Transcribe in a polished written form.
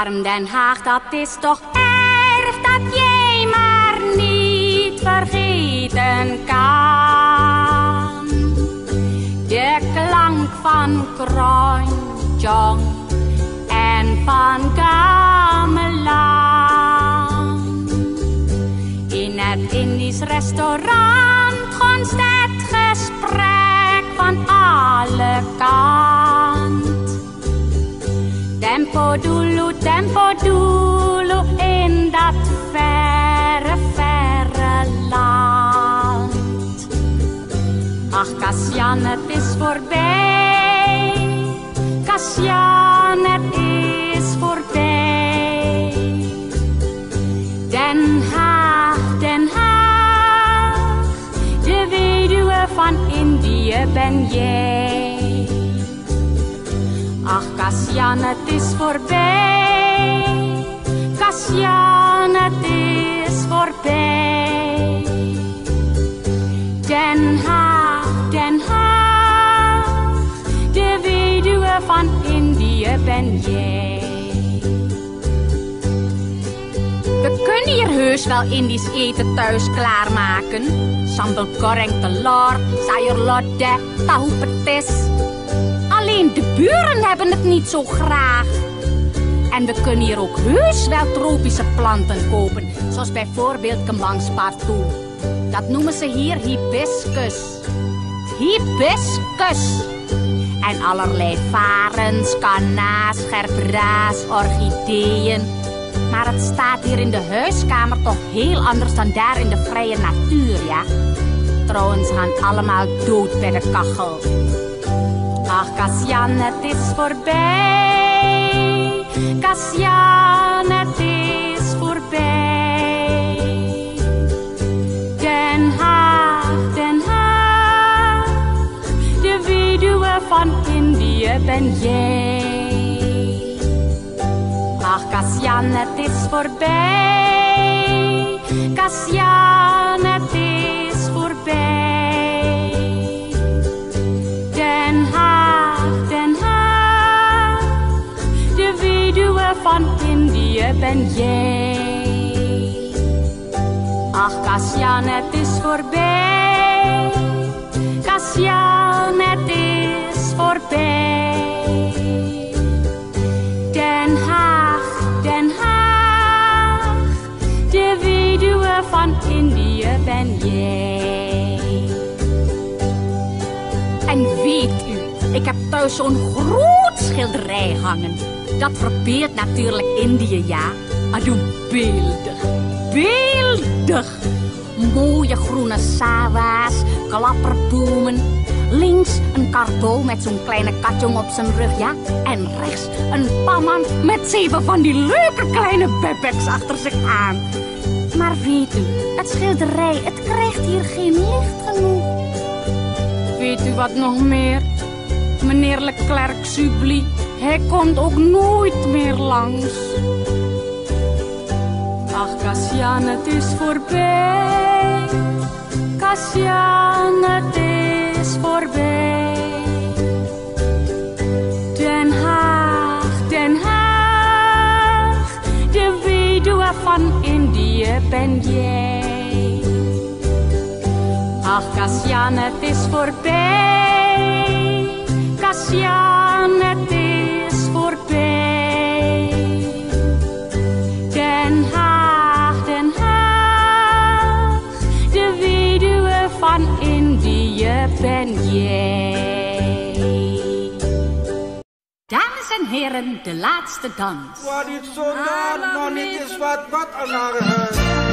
arm Den Haag, dat is toch erg dat jij maar niet vergeten kan. De klank van Kron-tjong en van gamelan. In het Indisch restaurant gonst het gesprek van alle kanten. Tempo dulu in dat verre, verre land. Ach, Kasian, het is voorbij. Kasian, het is voorbij. Den Haag, Den Haag, de weduwe van Indië ben jij. Ach, Kasian, het is voorbij. Kasian, het is voorbij. Den Haag, Den Haag, de weduwe van Indië ben jij. We kunnen hier heus wel Indisch eten thuis klaarmaken. Sambel korengtelor, sajurlodde, tahupetis. Alleen de buren hebben het niet zo graag. En we kunnen hier ook heus wel tropische planten kopen. Zoals bijvoorbeeld kemangspartoe. Dat noemen ze hier hibiscus. Hibiscus. En allerlei varens, kanaas, gerbraas, orchideeën. Maar het staat hier in de huiskamer toch heel anders dan daar in de vrije natuur, ja? Trouwens gaan allemaal dood bij de kachel. Ach, Kasian, het is voorbij. Kasian, het is voorbij. Den Haag, Den Haag, de weduwe van Indië ben jij. Ach, Kasian, het is voorbij. Kasian, het is voorbij. Den Haag, Den Haag, de weduwe van Indië ben jij. Ach, Kasian, het is voorbij. Kasian, het is voorbij. Den Haag, Den Haag, de weduwe van Indië ben jij. En weet u, ik heb thuis zo'n groot schilderij hangen. Dat verbeert natuurlijk Indië, ja. Adoe, beeldig, beeldig. Mooie groene sawa's, klapperbloemen. Links een karbo met zo'n kleine katjong op zijn rug, ja. En rechts een paman met 7 van die leuke kleine bebeks achter zich aan. Maar weet u, het schilderij, het krijgt hier geen licht genoeg. Weet u wat nog meer? Meneer le Klerk Subliet, hij komt ook nooit meer langs. Ach, Kasian, het is voorbij. Kasian, het is voorbij. Den Haag, Den Haag, de weduwe van Indië ben jij. Ach, Kasian, het is voorbij. Kasian, het is voorbij. Den Haag, Den Haag, de weduwe van Indië ben jij. Dames en heren, de laatste dans. Wat is zo daar, man? Het is wat, wat een